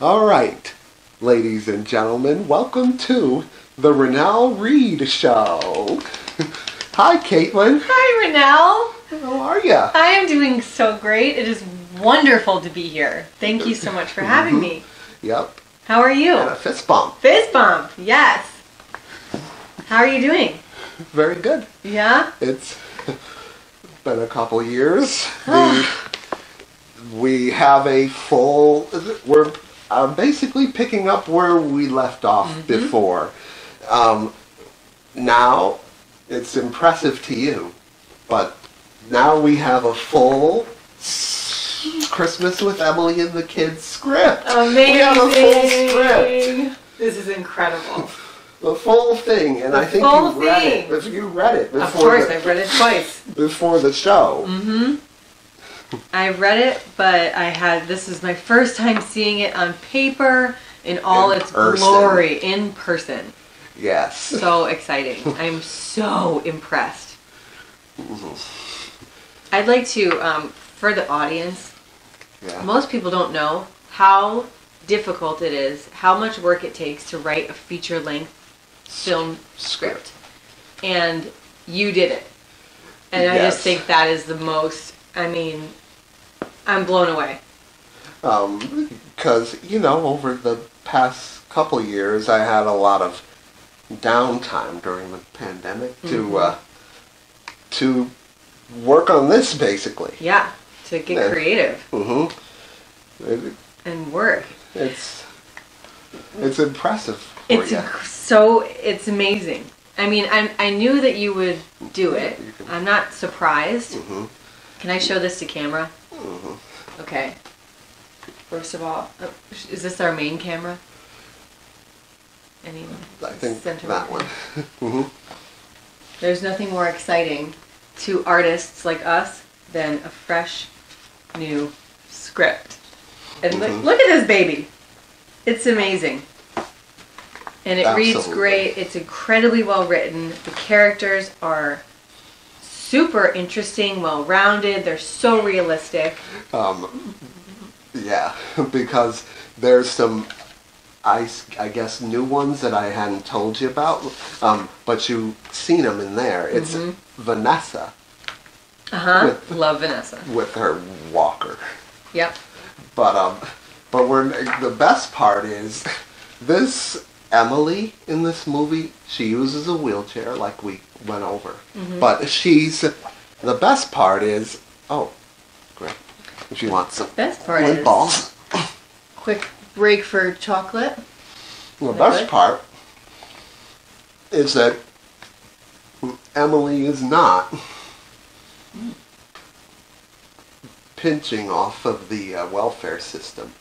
All right, ladies and gentlemen, welcome to the Renelle Reed Show. Hi, Caitlin. Hi, Renelle. How are you? I am doing so great. It is wonderful to be here. Thank you so much for having me. Yep. How are you? And a fist bump. Fist bump, yes. How are you doing? Very good. Yeah? It's been a couple years. We have a full... We're basically picking up where we left off before. Now, it's impressive to you, but now we have a full Christmas with Emily and the Kids script. Amazing. We have a full script. This is incredible. The full thing, and I think you read it. You read it before. Of course, I've read it twice. Before the show. I read it, but I had, this is my first time seeing it on paper in all its glory, in person. Yes. So exciting. I'm so impressed. I'd like to, for the audience, most people don't know how difficult it is, how much work it takes to write a feature-length film script. And you did it. And I just think that is the most, I mean, I'm blown away. Because, you know, over the past couple years, I had a lot of downtime during the pandemic to work on this, basically. Yeah, to get creative. And work. It's impressive for you. So, it's amazing. I mean, I knew that you would do it. I'm not surprised. Can I show this to camera? Okay. First of all, is this our main camera? Anyone? I think that one. There's nothing more exciting to artists like us than a fresh, new script. And look at this baby. It's amazing. And it reads great. It's incredibly well written. The characters are super interesting, well-rounded. They're so realistic. Yeah, because there's some, I guess, new ones that I hadn't told you about, but you've seen them in there. It's Vanessa. Love Vanessa. With her walker. Yep. But the best part is this Emily in this movie. She uses a wheelchair, like we went over. But she's, the best part is, oh, great. She wants some lint balls. Quick break for chocolate. The best part is that Emily is not pinching off of the welfare system.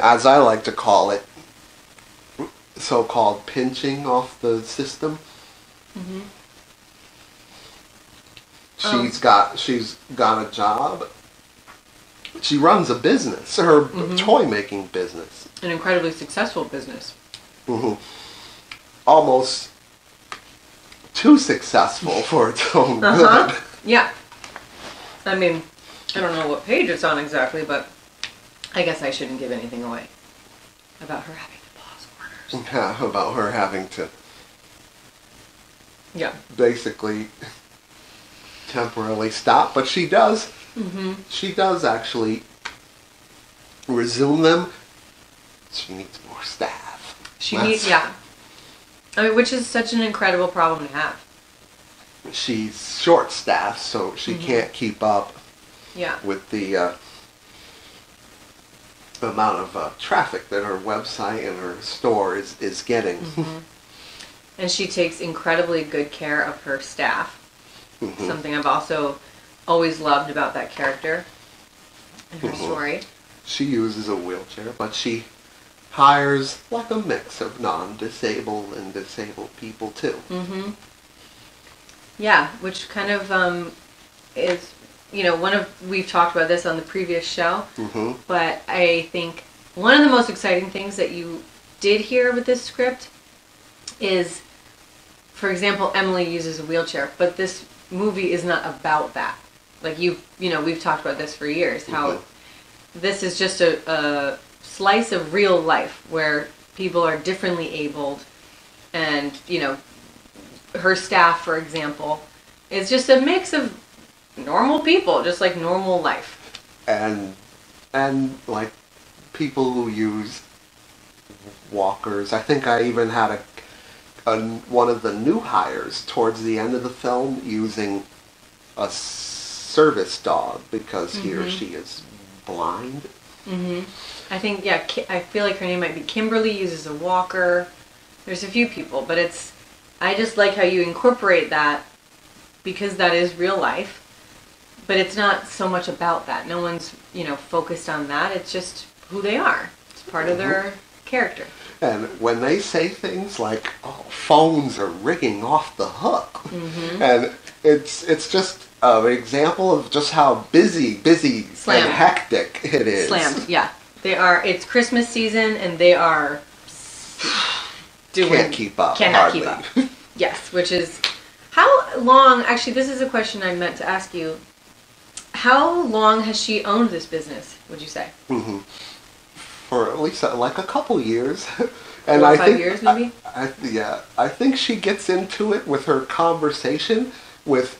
As I like to call it, so-called pinching off the system. She's got a job. She runs a business, her toy making business. An incredibly successful business. Almost too successful for its own good. Yeah. I mean, I don't know what page it's on exactly, but I guess I shouldn't give anything away about her having about her having to basically temporarily stop, but she does she does actually resume them. She needs more staff. She needs I mean, which is such an incredible problem to have. She's short staffed, so she can't keep up with the amount of traffic that her website and her store is getting. And she takes incredibly good care of her staff. Something I've also always loved about that character and her story. She uses a wheelchair, but she hires like a mix of non-disabled and disabled people too. Yeah, which kind of is... You know, we've talked about this on the previous show, but I think one of the most exciting things that you did hear with this script is, for example, Emily uses a wheelchair, but this movie is not about that. Like, you know, we've talked about this for years, how this is just a slice of real life where people are differently abled, and, you know, her staff, for example, is just a mix of normal people, just like normal life. And like people who use walkers. I think I even had one of the new hires towards the end of the film using a service dog because he or she is blind. I think, yeah, I feel like her name might be Kimberly, uses a walker. There's a few people, but it's, I just like how you incorporate that because that is real life, but it's not so much about that. No one's, you know, focused on that. It's just who they are. It's part of their character. And when they say things like, oh, phones are ringing off the hook, and it's just an example of just how busy Slammed. And hectic it is. Slammed, yeah. They are, it's Christmas season, and they are doing... Can't keep up, Cannot keep up. Yes, which is... How long... Actually, this is a question I meant to ask you. How long has she owned this business, would you say? For at least like a couple years. And 4 or 5 years, maybe? Yeah. I think she gets into it with her conversation with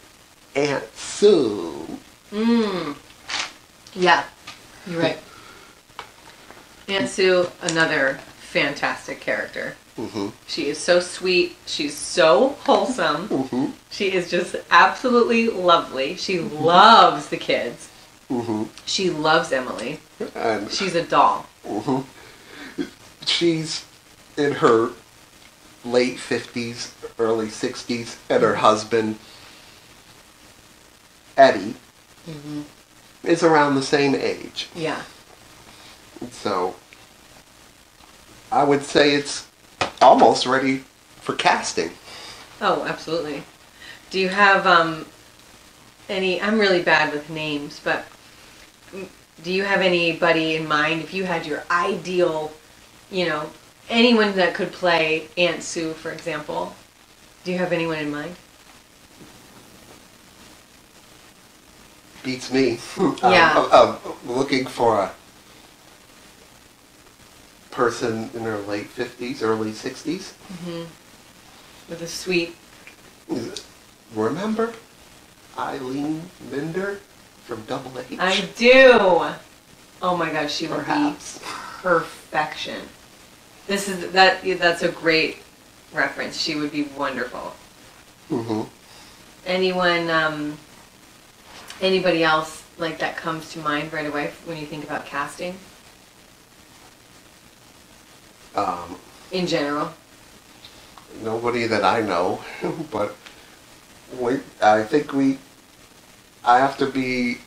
Aunt Sue. Yeah, you're right. Aunt Sue, another fantastic character. She is so sweet. She's so wholesome. She is just absolutely lovely. She loves the kids. She loves Emily. And she's a doll. She's in her late 50s, early 60s, and her husband, Eddie, is around the same age. Yeah. So, I would say it's almost ready for casting. Oh, absolutely. Do you have any... I'm really bad with names, but do you have anybody in mind? If you had your ideal, you know, anyone that could play Aunt Sue, for example, do you have anyone in mind? Beats me. Yeah. I'm looking for a person in her late 50s, early 60s. With a sweet... Remember Eileen Minder from Double H? I do! Oh my God, she would be perfection. This is... That's a great reference. She would be wonderful. Anyone... Anybody else like that comes to mind right away when you think about casting? In general, nobody that I know, but I have to be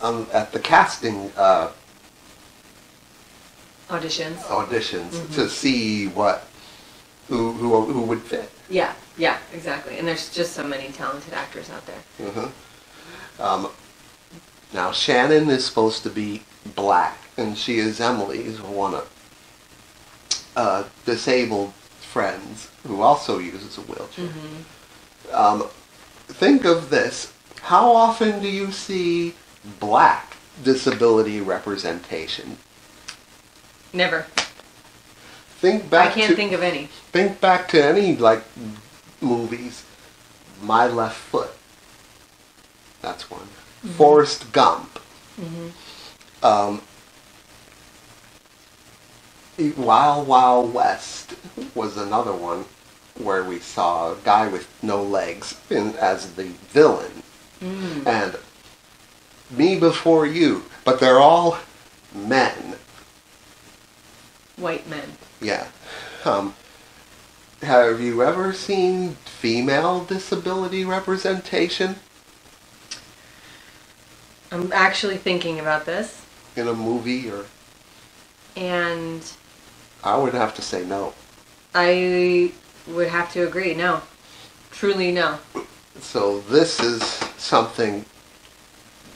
at the casting auditions to see who would fit. Yeah, yeah, exactly. And there's just so many talented actors out there. Now Shannon is supposed to be black, and she is Emily's one of disabled friends who also uses a wheelchair. Think of this: how often do you see black disability representation? Never. Think back. I can't think of any. Think back to any like movies. My Left Foot. That's one. Forrest Gump. Wild Wild West was another one where we saw a guy with no legs as the villain. And Me Before You. But they're all men. White men. Yeah. Have you ever seen female disability representation? I'm actually thinking about this. In a movie or... And... I would have to say no. I would have to agree, no. Truly no. So this is something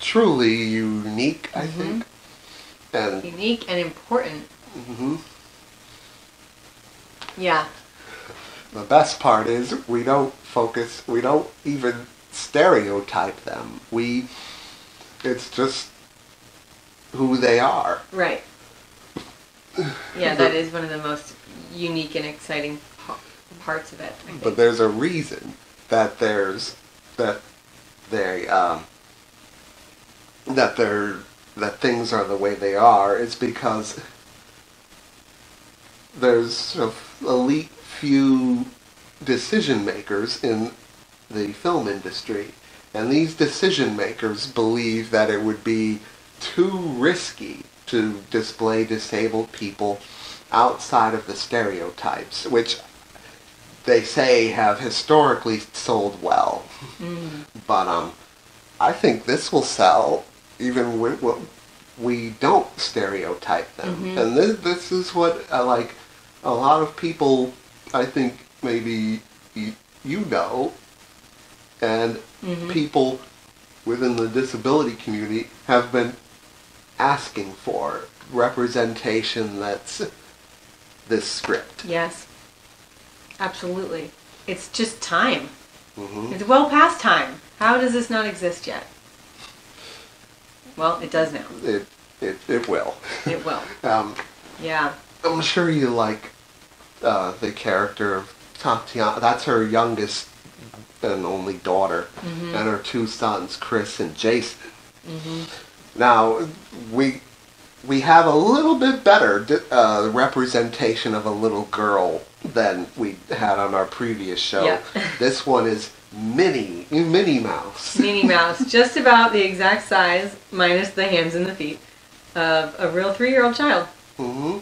truly unique, I think. And unique and important. Yeah. The best part is we don't focus, we don't even stereotype them. It's just who they are. Right. Yeah, that is one of the most unique and exciting parts of it, I think. But there's a reason that that things are the way they are. It's because there's an elite few decision makers in the film industry, and these decision makers believe that it would be too risky to display disabled people outside of the stereotypes, which they say have historically sold well. Mm. But I think this will sell even when we don't stereotype them. Mm-hmm. And this is what, like, a lot of people, I think maybe you know, and mm-hmm. people within the disability community have been asking for representation that's this script. Yes, absolutely. It's just time. Mm-hmm. It's well past time. How does this not exist yet? Well, it does now. It will. It will. Yeah. I'm sure you like the character of Tatiana. That's her youngest and only daughter, mm-hmm. and her two sons, Chris and Jason. Mm-hmm. Now, we have a little bit better representation of a little girl than we had on our previous show. Yeah. This one is Minnie Mouse. Minnie Mouse, just about the exact size, minus the hands and the feet, of a real 3-year-old child. Mm-hmm.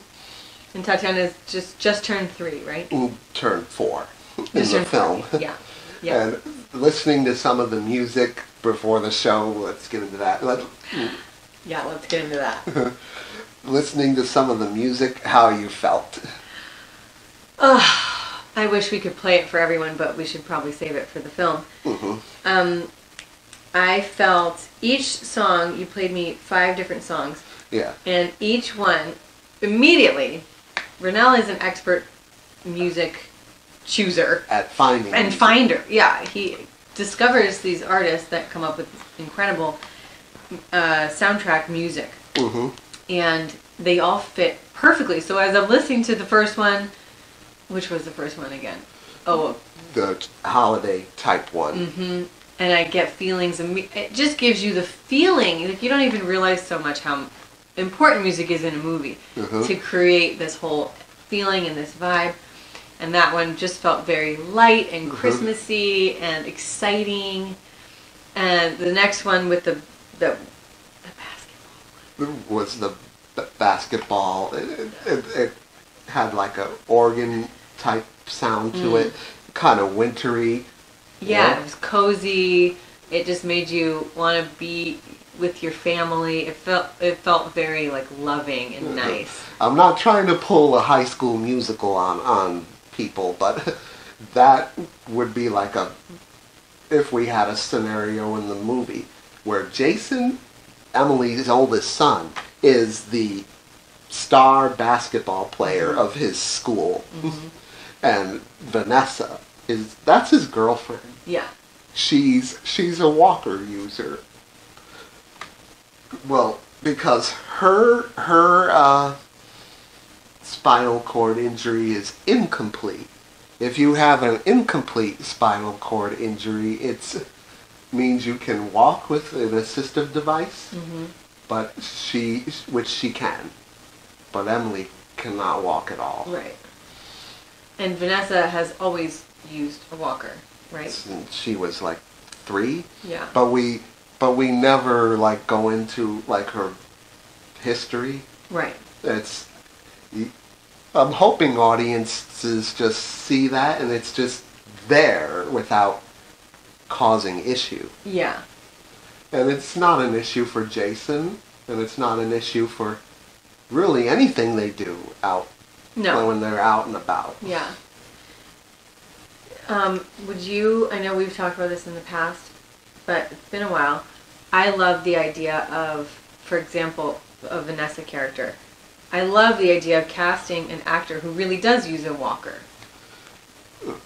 And Tatiana's just turned 3, right? Turned 4 in the film. Yeah. Yeah. And listening to some of the music before the show, let's get into that. Let's get into that. Listening to some of the music, how you felt. I wish we could play it for everyone, but we should probably save it for the film. Mm-hmm. I felt each song, you played me 5 different songs. Yeah. And each one, immediately, Ronell is an expert music chooser. At finding. And finder, yeah. He discovers these artists that come up with incredible soundtrack music. Mm-hmm. And they all fit perfectly. So as I'm listening to the first one, which was the first one again? Oh. The holiday type one. Mm-hmm. And I get feelings. It just gives you the feeling. Like, you don't even realize so much how important music is in a movie mm-hmm. to create this whole feeling and this vibe. And that one just felt very light and mm-hmm. Christmassy and exciting. And the next one with the basketball one. It was the basketball. It had like an organ type sound to it, kind of wintry. Yeah, It was cozy. It just made you want to be with your family. It felt very like loving and nice. I'm not trying to pull a High School Musical on people, but that would be like if we had a scenario in the movie where Jason, Emily's oldest son, is the star basketball player of his school, mm-hmm. and Vanessa that's his girlfriend. Yeah, she's a walker user. Well, because her spinal cord injury is incomplete. If you have an incomplete spinal cord injury, it means you can walk with an assistive device, mm-hmm. which she can. But Emily cannot walk at all. Right. And Vanessa has always used a walker, right? Since she was like 3. Yeah. But we never like go into like her history. Right. I'm hoping audiences just see that and it's just there without causing issue. Yeah. And it's not an issue for Jason, and it's not an issue for really anything they do when they're out and about. Yeah. I know we've talked about this in the past, but it's been a while. I love the idea of, for example, a Vanessa character. I love the idea of casting an actor who really does use a walker.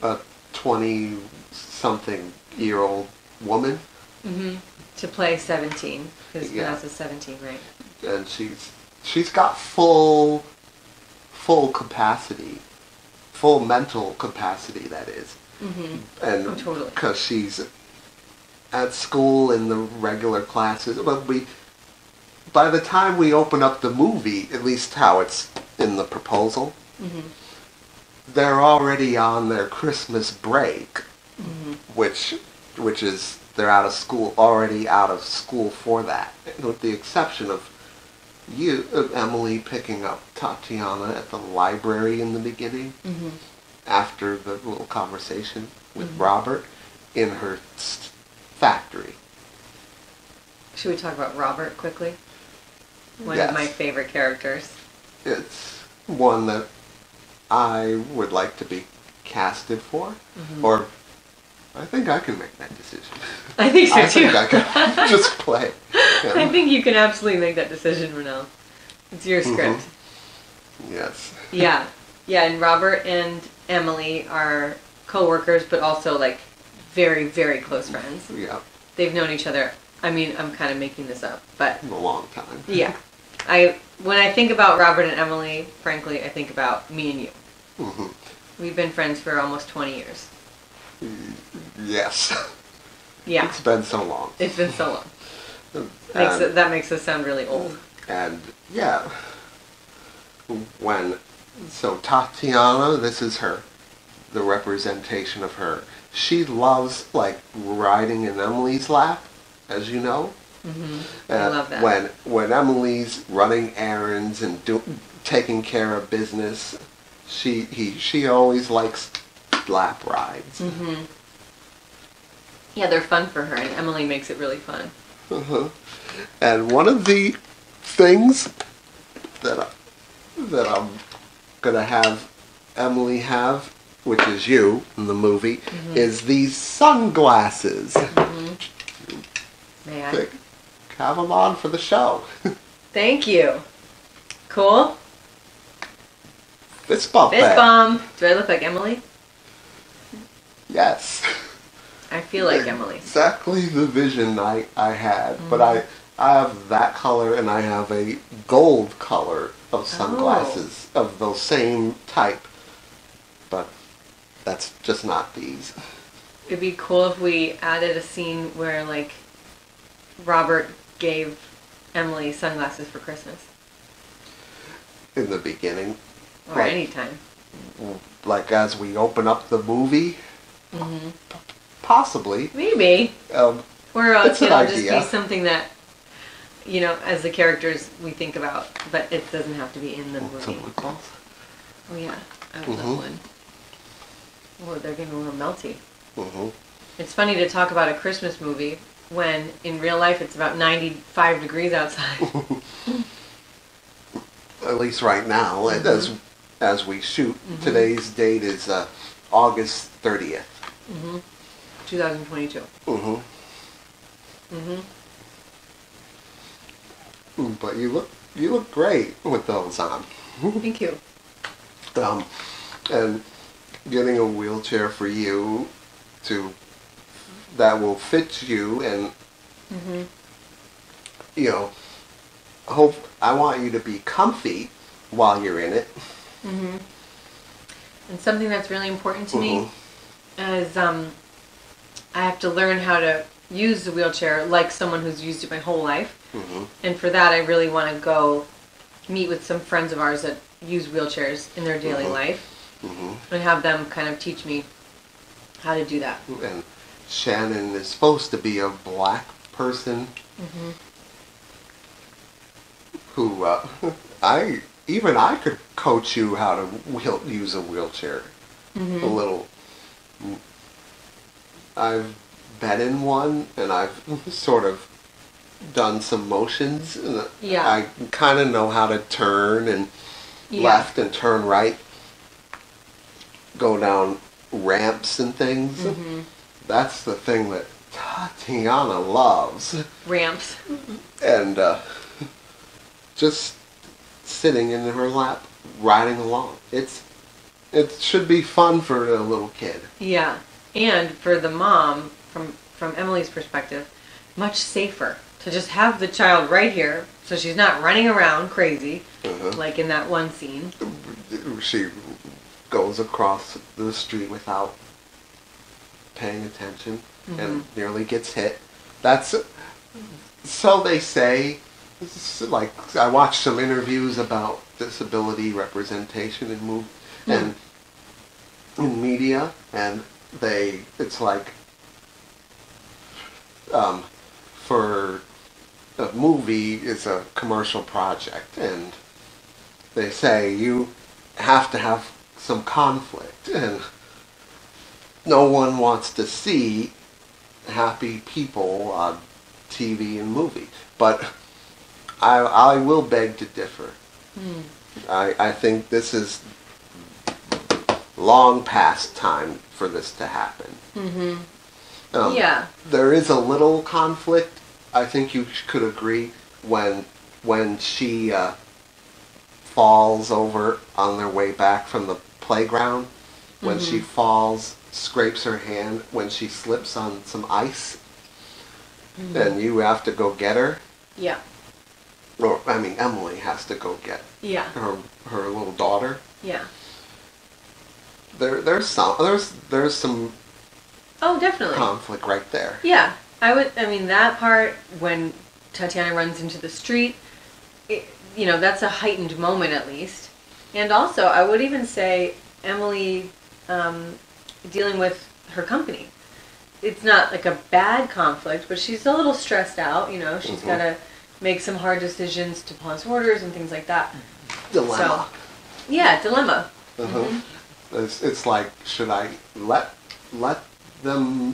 A 20-something-year-old woman? Mm-hmm. To play 17, because Vanessa's 17, right? and she's got full capacity, full mental capacity, that is. Mm-hmm. And oh, totally. 'Cause she's at school in the regular classes, but by the time we open up the movie, at least how it's in the proposal, mm-hmm. they're already on their Christmas break, mm-hmm. which is they're already out of school for that, with the exception of Emily picking up Tatiana at the library in the beginning, mm-hmm. after the little conversation with mm-hmm. Robert in her factory. Should we talk about Robert quickly? One of my favorite characters. It's one that I would like to be casted for, mm-hmm. or I think I can make that decision. I think so too. I think I can just play him. I think you can absolutely make that decision, Renelle. It's your script. Mm-hmm. Yes. Yeah. Yeah, and Robert and Emily are co-workers, but also like very, very close friends. Yeah. They've known each other, I mean, I'm kind of making this up, but... a long time. Yeah. When I think about Robert and Emily, frankly, I think about me and you. Mm-hmm. We've been friends for almost 20 years. Yes. Yeah. It's been so long. It's been so long. That makes us sound really old. And, yeah. So Tatiana, this is her, the representation of her. She loves, like, riding in Emily's lap. As you know, mm-hmm. I love that. When Emily's running errands and taking care of business, she always likes lap rides. Mm-hmm. Yeah, they're fun for her, and Emily makes it really fun. Uh-huh. And one of the things that I'm gonna have Emily have, which is you in the movie, mm-hmm. is these sunglasses. Mm-hmm. May I? Have them on for the show. Thank you. Cool. Fist bump. Fist bump. Do I look like Emily? Yes. I feel like Emily. Exactly the vision I had. Mm-hmm. But I have that color and I have a gold color of sunglasses of the same type. But that's just not these. It'd be cool if we added a scene where like Robert gave Emily sunglasses for Christmas. In the beginning. Or like, anytime. Like as we open up the movie? Mm-hmm. Possibly. Maybe. Or it's it'll just be something that, you know, as the characters we think about, but it doesn't have to be in the movie. Oh yeah, I would love one. Oh, they're getting a little melty. Mm-hmm. It's funny to talk about a Christmas movie when in real life it's about 95 degrees outside. At least right now, mm-hmm. as we shoot. Mm-hmm. Today's date is August 30th. Mm-hmm. 2022. Mm-hmm. Mm-hmm. But you look great with those on. Thank you. And getting a wheelchair for you to... that will fit you and, mm-hmm. you know, I want you to be comfy while you're in it. Mm-hmm. And something that's really important to mm-hmm. me is I have to learn how to use the wheelchair like someone who's used it my whole life. Mm-hmm. And for that, I really want to go meet with some friends of ours that use wheelchairs in their daily mm-hmm. life mm-hmm. and have them kind of teach me how to do that. And Shannon is supposed to be a black person mm-hmm. who I could coach you how to use a wheelchair mm-hmm. a little. I've been in one and I've sort of done some motions. And yeah. I kind of know how to turn and yeah. left and turn right, go down ramps and things. Mm-hmm. That's the thing that Tatiana loves. Ramps. And just sitting in her lap, riding along. It should be fun for a little kid. Yeah. And for the mom, from Emily's perspective, much safer. to just have the child right here so she's not running around crazy, like in that one scene. She goes across the street without paying attention and nearly gets hit. That's, so they say, like, I watched some interviews about disability representation in movies and in media, and they, it's like, for a movie, it's a commercial project, and they say you have to have some conflict, and no one wants to see happy people on TV and movie, but I will beg to differ. I think this is long past time for this to happen. Yeah. There is a little conflict. I think you could agree when she falls over on their way back from the playground, when she falls, scrapes her hand, when she slips on some ice, and you have to go get her. Yeah. Or, I mean, Emily has to go get her little daughter. Yeah. There's some definitely conflict right there. Yeah. I mean, that part when Tatiana runs into the street, you know, that's a heightened moment at least. And also, I would even say Emily dealing with her company. It's not like a bad conflict, but she's a little stressed out, you know. She's got to make some hard decisions to pause orders and things like that. Dilemma. So, yeah, dilemma. It's like, should I let the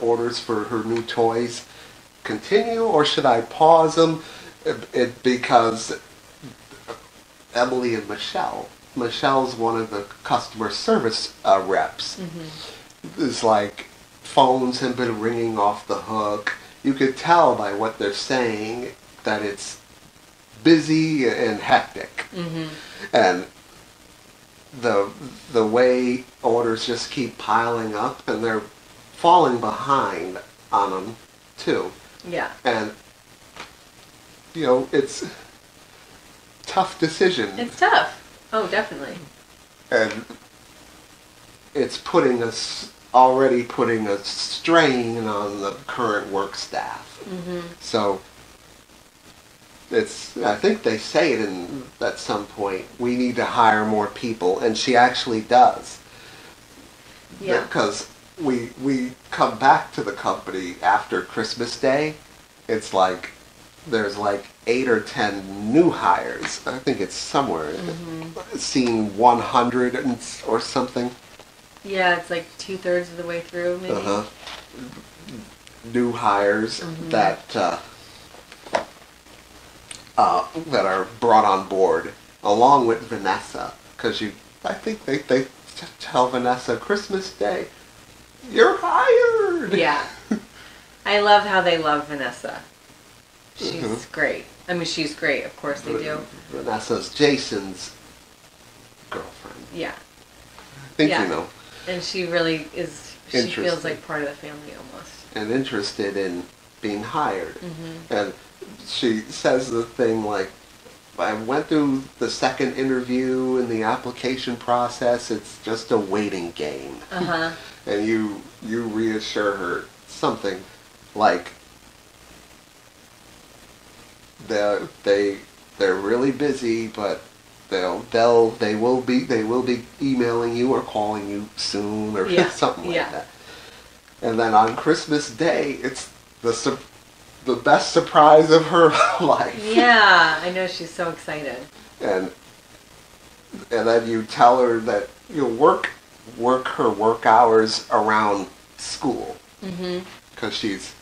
orders for her new toys continue, or should I pause them? Because Emily and Michelle's one of the customer service reps. It's like phones have been ringing off the hook. You could tell by what they're saying that it's busy and hectic, and the way orders just keep piling up, and they're falling behind on them too. Yeah. And you know, it's a tough decision. It's tough. Oh, definitely. And it's already putting a strain on the current work staff. So it's, I think they say it at some point, we need to hire more people, and she actually does. Yeah. Because we come back to the company after Christmas Day, it's like there's like 8 or 10 new hires. I think it's somewhere seeing 100 or something. Yeah, it's like 2/3 of the way through, maybe. New hires that are brought on board, along with Vanessa, because I think they tell Vanessa Christmas Day, you're hired. Yeah, I love how they love Vanessa. She's great. I mean, she's great. Of course they do. Vanessa's Jason's girlfriend. Yeah, I think you know. And she really is, she feels like part of the family almost. And interested in being hired. And she says the thing like, I went through the second interview and the application process, it's just a waiting game. And you reassure her something like, they're really busy, but they will be emailing you or calling you soon, or something like that. And then on Christmas Day, it's the best surprise of her life. Yeah, I know, she's so excited. And then you tell her that you'll work her work hours around school, because she's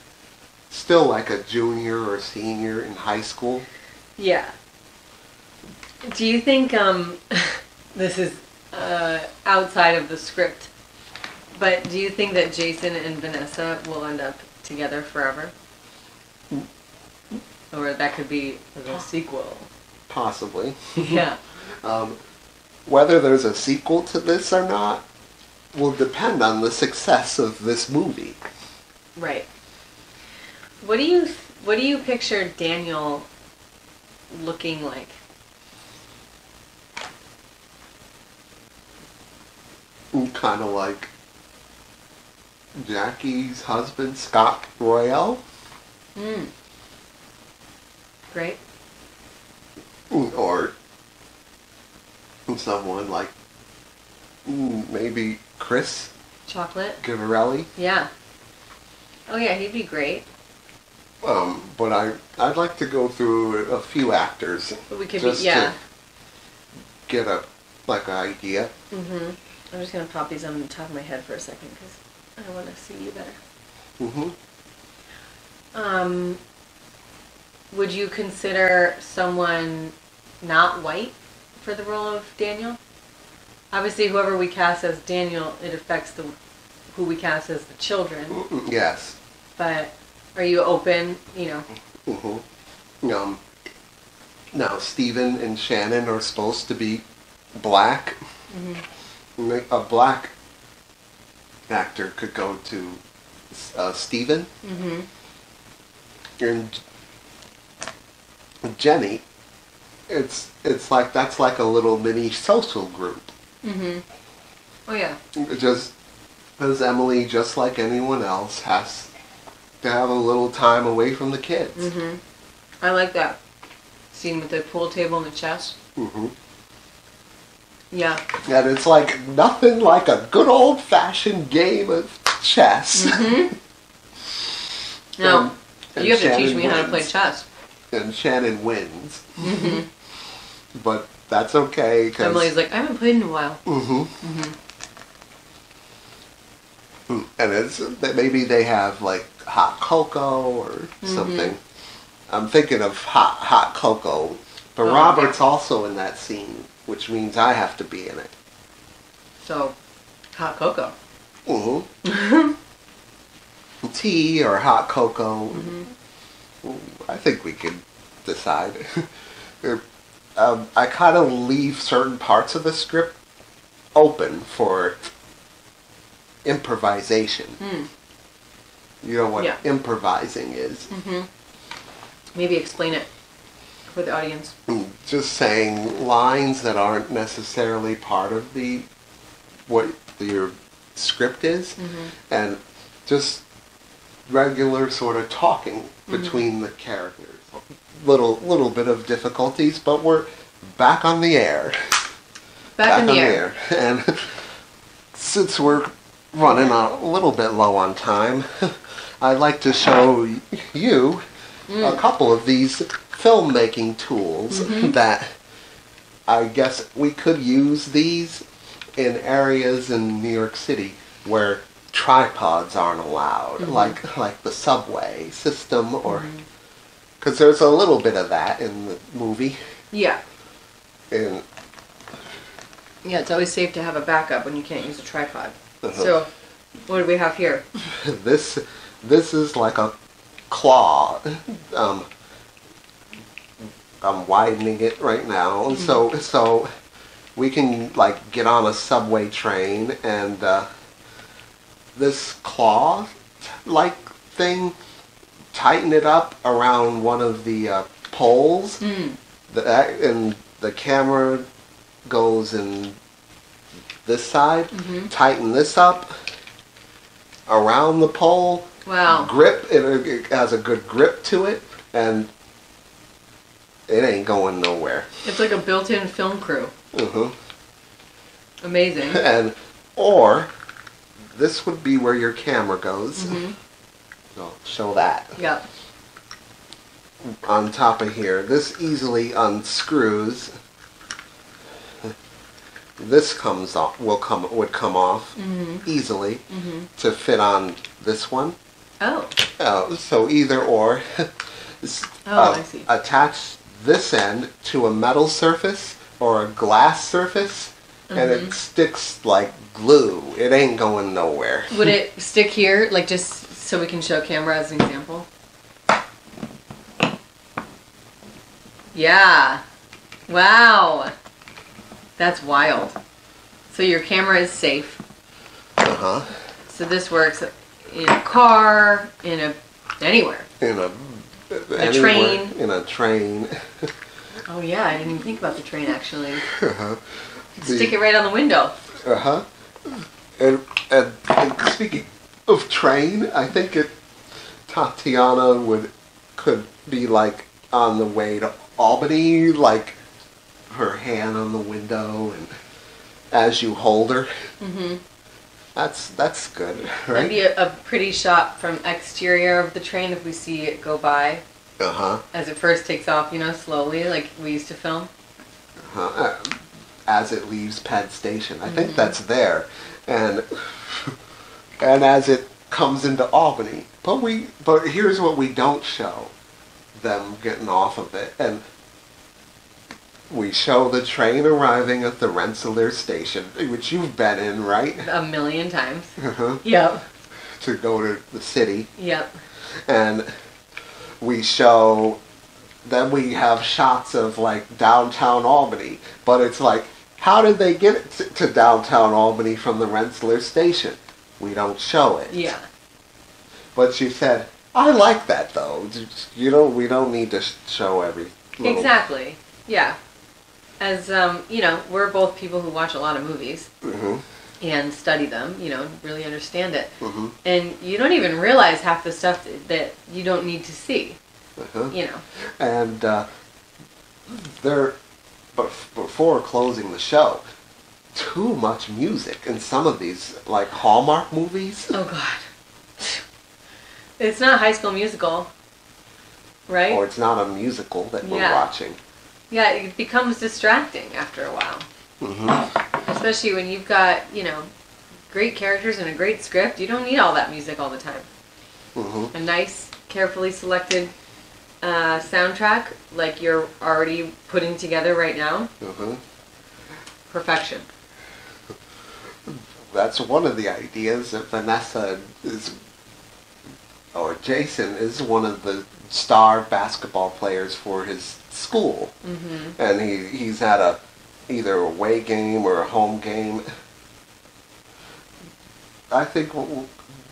still like a junior or senior in high school. Yeah. Do you think this is outside of the script? But do you think that Jason and Vanessa will end up together forever? Or that could be the sequel. Possibly. Yeah. Whether there's a sequel to this or not will depend on the success of this movie. Right. What do you picture Daniel looking like? Kind of like Jackie's husband, Scott Royale. Mm. Great. Or someone like maybe Chris Chocolate Gavarelli. Yeah. Oh yeah, he'd be great. But I'd like to go through a few actors. We could just be, yeah. To get a an idea. Mhm. I'm just gonna pop these on the top of my head for a second because I want to see you better. Mhm. Would you consider someone not white for the role of Daniel? Obviously, whoever we cast as Daniel, it affects who we cast as the children. Yes. But are you open? You know. Mm-hmm. Now Stephen and Shannon are supposed to be black. Mm-hmm. A black actor could go to Stephen. Mm-hmm. And Jenny, it's like that's like a little mini social group. Mhm. Oh yeah. Just because Emily, just like anyone else, has to have a little time away from the kids. Mhm. I like that scene with the pool table and the chess. Mhm. Yeah. And it's like nothing like a good old fashioned game of chess. Mhm. No. And you have Shannon to teach me how to play chess. And Shannon wins. Mm-hmm. But that's okay. Cause Emily's like, I haven't played in a while. Mm-hmm. Mm-hmm. And it's maybe they have like hot cocoa or mm-hmm. something. I'm thinking of hot cocoa. But Robert's also in that scene, which means I have to be in it. So, hot cocoa. Mm-hmm. Tea or hot cocoa. Mm-hmm. I think we can decide. I kind of leave certain parts of the script open for improvisation. Mm. You know what improvising is. Mm-hmm. Maybe explain it for the audience. Just saying lines that aren't necessarily part of what your script is, mm-hmm. and just regular sort of talking between mm-hmm. the characters. Little bit of difficulties, but we're back on the air. Back on the air. And since we're running a little bit low on time, I'd like to show you a couple of these filmmaking tools mm-hmm. that I guess we could use these in areas in New York City where tripods aren't allowed, mm-hmm. like the subway system, or because mm-hmm. there's a little bit of that in the movie. Yeah. And yeah, it's always safe to have a backup when you can't use a tripod. Uh-huh. So, what do we have here? This is like a claw. I'm widening it right now, mm-hmm. so we can like get on a subway train and. This claw-like thing, tighten it up around one of the poles, and the camera goes in this side, mm-hmm. tighten this up around the pole, wow. grip, it has a good grip to it, and it ain't going nowhere. It's like a built-in film crew. Mm-hmm. Amazing. And, or... this would be where your camera goes. Mm-hmm. So show that. Yeah. On top of here, this easily unscrews. This comes off. Would come off mm-hmm. easily mm-hmm. to fit on this one. Oh. So either or. I see. Attach this end to a metal surface or a glass surface. And mm-hmm. it sticks like glue. It ain't going nowhere. Would it stick here, like just so we can show camera as an example? Yeah. Wow. That's wild. So your camera is safe. Uh-huh. So this works in a car, in a Anywhere. Anywhere, train. In a train. Oh yeah, I didn't even think about the train actually. Stick it right on the window. And speaking of train, I think Tatiana could be like on the way to Albany, like her hand on the window, and as you hold her. Mm-hmm. That's good, right? That'd be a pretty shot from exterior of the train if we see it go by. As it first takes off, you know, slowly, like we used to film. As it leaves Penn Station. I think that's there. And as it comes into Albany. But here's what we don't show. Them getting off of it. And we show the train arriving at the Rensselaer station, which you've been in, right? A million times. Yep. To go to the city. Yep. And we show, then we have shots of like downtown Albany, but it's like, how did they get it to downtown Albany from the Rensselaer station? We don't show it. Yeah. But she said, I like that though. You know, we don't need to show every little... Exactly. Yeah. As, you know, we're both people who watch a lot of movies and study them, you know, really understand it. And you don't even realize half the stuff that you don't need to see, you know. And before closing the show, too much music in some of these, like, Hallmark movies. Oh, God. It's not High School Musical, right? Or it's not a musical that we're watching. Yeah, it becomes distracting after a while. Especially when you've got, you know, great characters and a great script. You don't need all that music all the time. A nice, carefully selected soundtrack, like you're already putting together right now. Perfection. That's one of the ideas that Vanessa is, or Jason is one of the star basketball players for his school, and he's had either a away game or a home game. I think,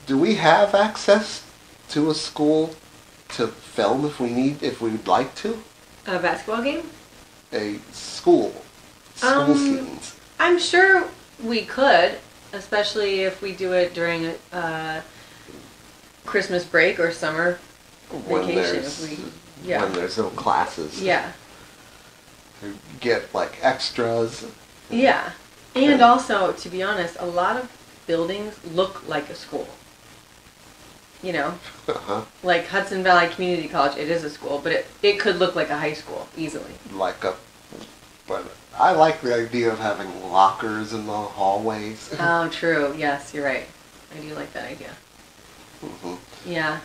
do we have access to a school to film if we would like to? A basketball game? A school scenes. I'm sure we could, especially if we do it during Christmas break or summer vacation. When there's no classes. To get, like, extras. And also, to be honest, a lot of buildings look like a school. You know? Like Hudson Valley Community College, it is a school, but it could look like a high school, easily. But I like the idea of having lockers in the hallways. Oh, true. Yes, you're right. I do like that idea. Yeah.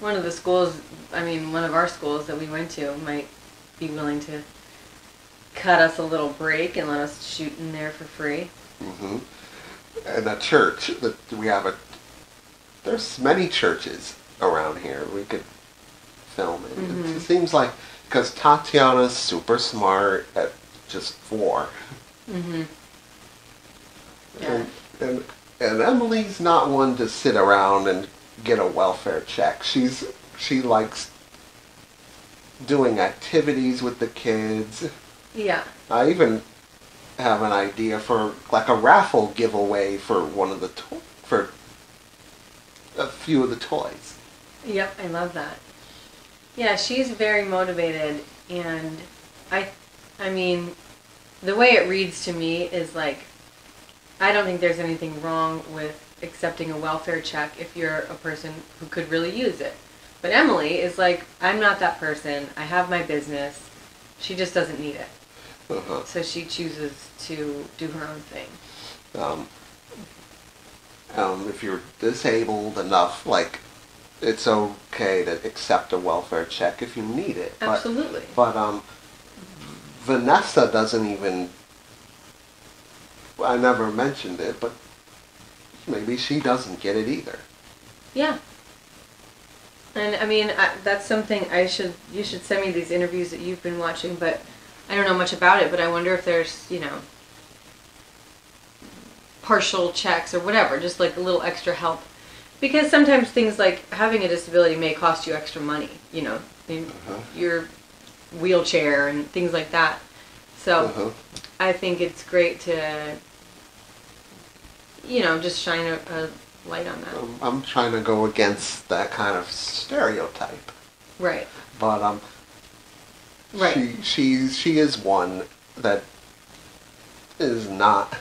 One of the schools, I mean, one of our schools that we went to might be willing to cut us a little break and let us shoot in there for free. And a church that we have there's many churches around here. We could film it. It seems like, because Tatiana's super smart at just 4. Yeah. And Emily's not one to sit around and get a welfare check. She likes doing activities with the kids. Yeah. I even have an idea for like a raffle giveaway for for a few of the toys. Yep, I love that. Yeah, she's very motivated, and I mean, the way it reads to me is like, I don't think there's anything wrong with accepting a welfare check if you're a person who could really use it. But Emily is like, I'm not that person. I have my business. She just doesn't need it. So she chooses to do her own thing. If you're disabled enough, like, it's okay to accept a welfare check if you need it. Absolutely. But Vanessa doesn't even, I never mentioned it, but maybe she doesn't get it either. Yeah. And I mean, that's something you should send me these interviews that you've been watching, but I don't know much about it, but I wonder if there's, you know, partial checks or whatever, just like a little extra help Because sometimes things like having a disability may cost you extra money, you know, in your wheelchair and things like that. So I think it's great to, you know, just shine a light on that. I'm trying to go against that kind of stereotype. Right. But right. She is one that is not.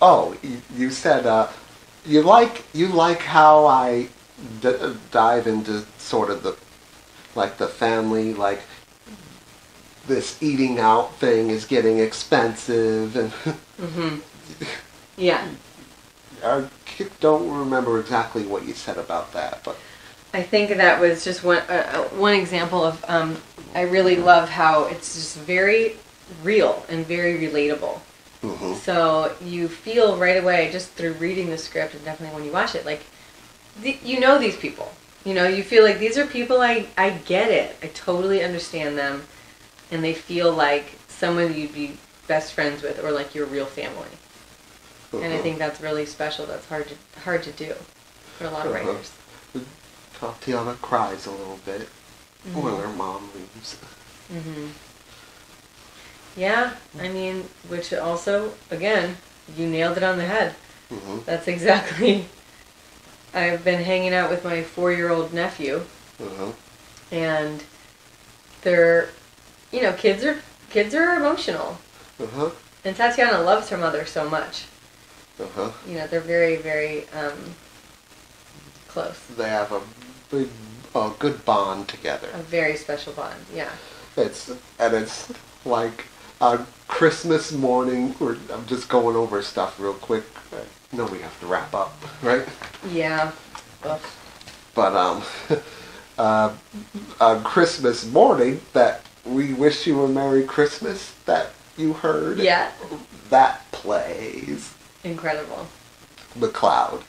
Oh, you said you like how I dive into sort of the family, like this eating out thing is getting expensive and. Yeah. I don't remember exactly what you said about that, but. I think that was just one example of, I really love how it's just very real and very relatable. So you feel right away, just through reading the script and definitely when you watch it, like, you know these people. You know, you feel like these are people, I get it. I totally understand them. And they feel like someone you'd be best friends with or like your real family. And I think that's really special. That's hard to do for a lot of writers. Tatiana cries a little bit when her mom leaves. Yeah, I mean, which also, again, you nailed it on the head. That's exactly... I've been hanging out with my 4-year-old nephew, and they're, you know, kids are emotional. And Tatiana loves her mother so much. You know, they're very, very close. They have a good bond together. A very special bond, yeah. It's like on Christmas morning, I'm just going over stuff real quick. No, we have to wrap up, right? Yeah. But on Christmas morning, that we wish you a Merry Christmas that you heard. Yeah. That plays. Incredible. McLeod.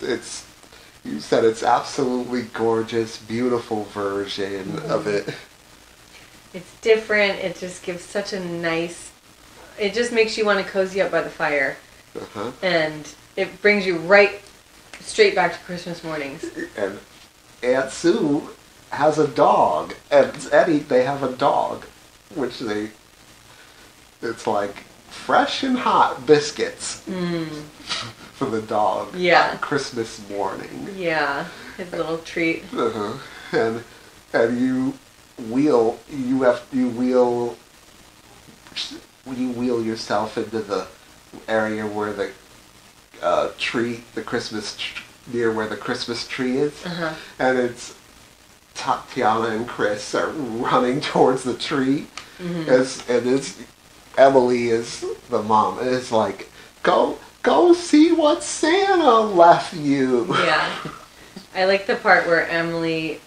It's you said it's absolutely gorgeous, beautiful version of it. It's different. It just gives such a nice. It just makes you want to cozy up by the fire. And it brings you right straight back to Christmas mornings. And Aunt Sue has a dog, and Eddie they have a dog, which they. It's like. Fresh and hot biscuits for the dog on Christmas morning. Yeah, his little treat. And you wheel yourself into the area where the near where the Christmas tree is, and it's Tatiana and Chris are running towards the tree, and it's. Emily is the mom. It's like, go see what Santa left you. Yeah. I like the part where Emily,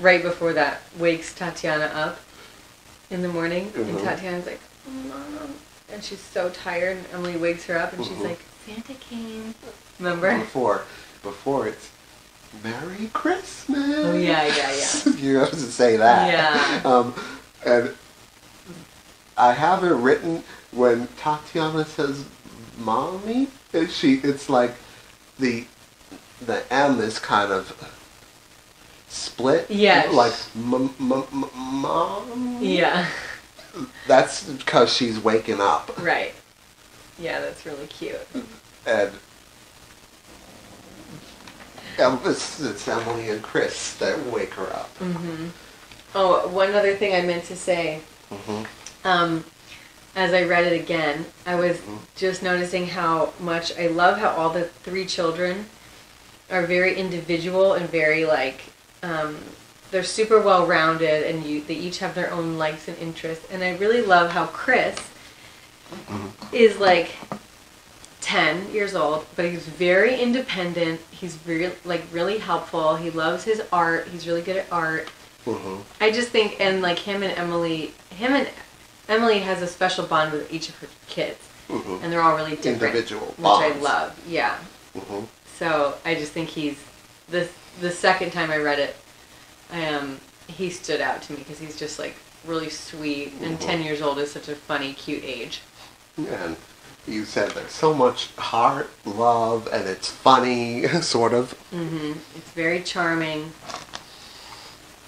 right before that, wakes Tatiana up in the morning. And Tatiana's like, Mom. And she's so tired. And Emily wakes her up and she's like, Santa came. Remember? Before it's, Merry Christmas. Oh, yeah. You have to say that. Yeah. And... I have it written when Tatiana says "mommy," and it's like the M is kind of split. Yes. Like mom. Yeah. That's because she's waking up. Right. Yeah, that's really cute. And it's Emily and Chris that wake her up. Oh, one other thing I meant to say. As I read it again, I was just noticing how much I love how all the 3 children are very individual and very like they're super well rounded, and they each have their own likes and interests. And I really love how Chris is like 10 years old, but he's very independent. He's really helpful. He loves his art. He's really good at art. I just think, and like Emily has a special bond with each of her kids, and they're all really different, individual bonds. Which I love. Yeah. So I just think he's the second time I read it, he stood out to me because he's just like really sweet, and 10 years old is such a funny, cute age. And you said there's so much heart, love, and it's funny, sort of. Mm-hmm. It's very charming.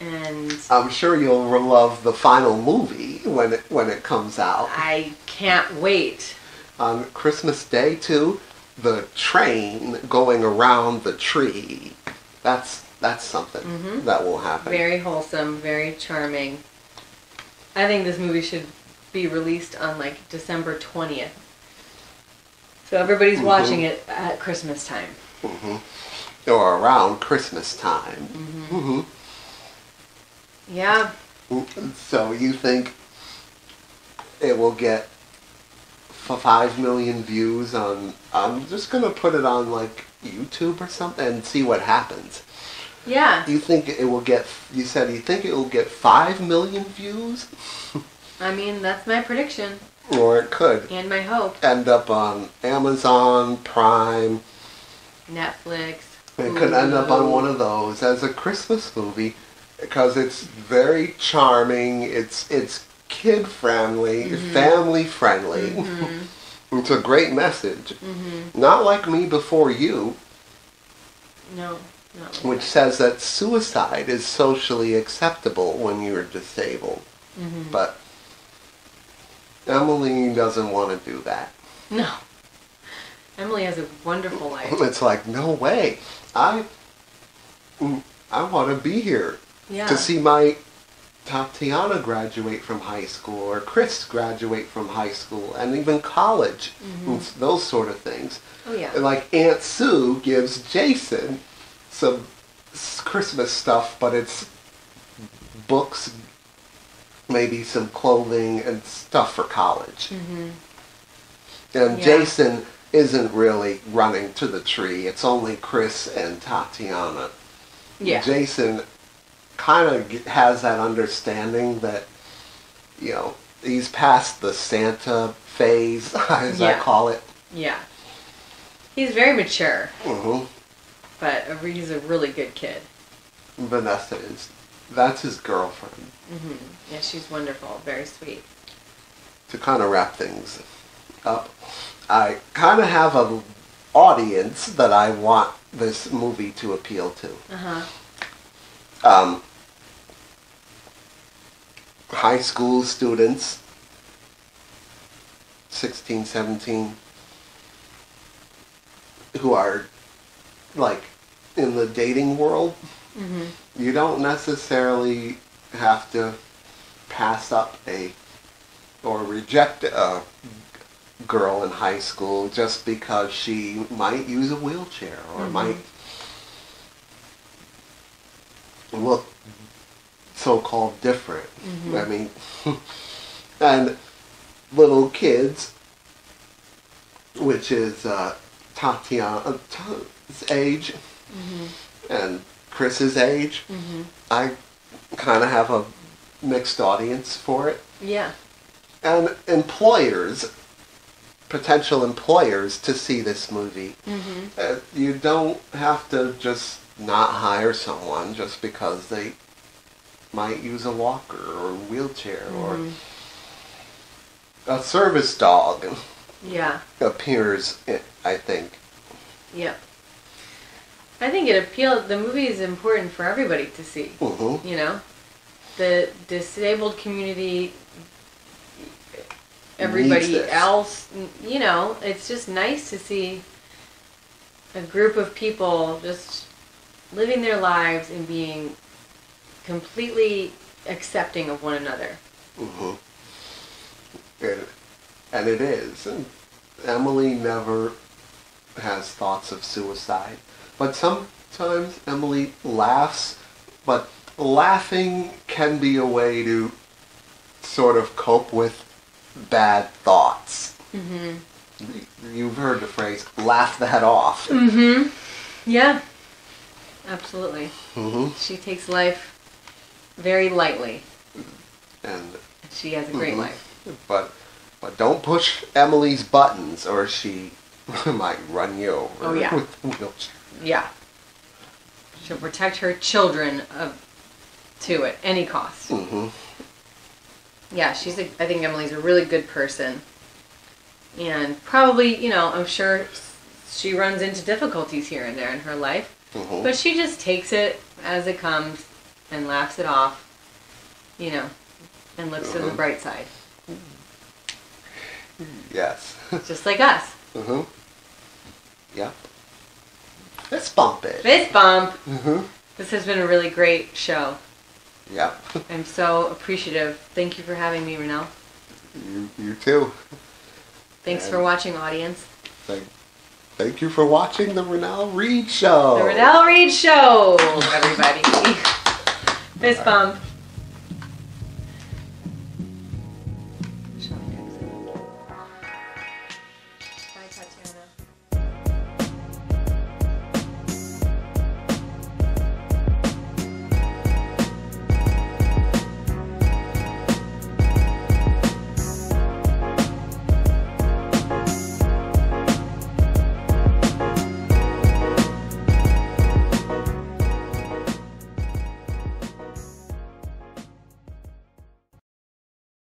And I'm sure you'll love the final movie when it comes out. I can't wait. On Christmas Day, too, the train going around the tree. That's something mm-hmm. that will happen. Very wholesome, very charming. I think this movie should be released on like December 20th. So everybody's mm-hmm. watching it at Christmas time. Mm-hmm. Or around Christmas time. Mm-hmm. Mm-hmm. Yeah. So you think it will get 5 million views on... I'm just going to put it on like YouTube or something and see what happens. Yeah. You think it will get... You said you think it will get 5 million views? I mean, that's my prediction. Or it could. And my hope. End up on Amazon, Prime. Netflix. It could end up on one of those as a Christmas movie. Because it's very charming, it's kid-friendly, mm-hmm. family-friendly. Mm-hmm. It's a great message. Mm-hmm. Not like Me Before You. No, not really. Which says that suicide is socially acceptable when you're disabled. Mm-hmm. But Emily doesn't want to do that. No. Emily has a wonderful life. It's like, no way. I want to be here. Yeah. To see my Tatiana graduate from high school, or Chris graduate from high school, and even college, mm-hmm. and those sort of things. Oh, yeah. Like Aunt Sue gives Jason some Christmas stuff, but it's books, maybe some clothing, and stuff for college. Mm-hmm. And yeah. Jason isn't really running to the tree. It's only Chris and Tatiana. Yeah. Jason kind of has that understanding that, you know, he's past the Santa phase, as yeah. I call it. Yeah. He's very mature. Mm-hmm. But he's a really good kid. Vanessa is. That's his girlfriend. Mm-hmm. Yeah, she's wonderful. Very sweet. To kind of wrap things up, I kind of have an audience that I want this movie to appeal to. Uh-huh. High school students, 16, 17, who are, like, in the dating world. Mm-hmm. You don't necessarily have to pass up or reject a girl in high school just because she might use a wheelchair or mm-hmm. might look so-called different. Mm-hmm. I mean, and little kids, which is Tatiana's age mm-hmm. and Chris's age, mm-hmm. I kind of have a mixed audience for it. Yeah. And employers, potential employers, to see this movie. Mm-hmm. You don't have to just not hire someone just because they might use a walker or a wheelchair mm-hmm. or a service dog. Yeah. Appears, I think. Yeah. I think it appeals. The movie is important for everybody to see. Mm-hmm. You know, the disabled community. Everybody else, you know, it's just nice to see a group of people just living their lives and being completely accepting of one another. Mm-hmm. And it is. And Emily never has thoughts of suicide. But sometimes Emily laughs, but laughing can be a way to sort of cope with bad thoughts. Mm-hmm. You've heard the phrase, laugh that off. Mm-hmm. Yeah. Absolutely. Mm-hmm. She takes life very lightly. And she has a great mm-hmm. life. But don't push Emily's buttons or she might run you over with the wheelchair. Yeah. She'll protect her children to at any cost. Mm-hmm. Yeah, I think Emily's a really good person. And probably, you know, I'm sure she runs into difficulties here and there in her life. Mm-hmm. But she just takes it as it comes and laughs it off, you know, and looks to the bright side. Yes. Just like us. Mm-hmm. Yeah. Fist bump it. Fist bump. Mm-hmm. This has been a really great show. Yeah. I'm so appreciative. Thank you for having me, Renelle. You too. Thanks for watching, audience. Thank you for watching the Renelle Reed Show. The Renelle Reed Show, everybody. Fist bump.